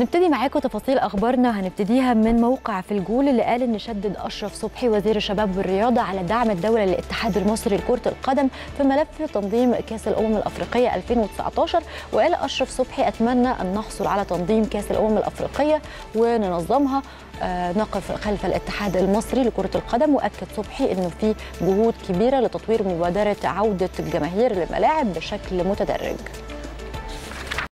نبتدي معاكم تفاصيل اخبارنا. هنبتديها من موقع في الجول اللي قال ان شدد اشرف صبحي وزير الشباب والرياضه على دعم الدوله للاتحاد المصري لكره القدم في ملف تنظيم كاس الامم الافريقيه 2019، وقال اشرف صبحي اتمنى ان نحصل على تنظيم كاس الامم الافريقيه وننظمها، نقف خلف الاتحاد المصري لكرة القدم. وأكد صبحي أنه في جهود كبيرة لتطوير مبادرة عودة الجماهير للملاعب بشكل متدرج.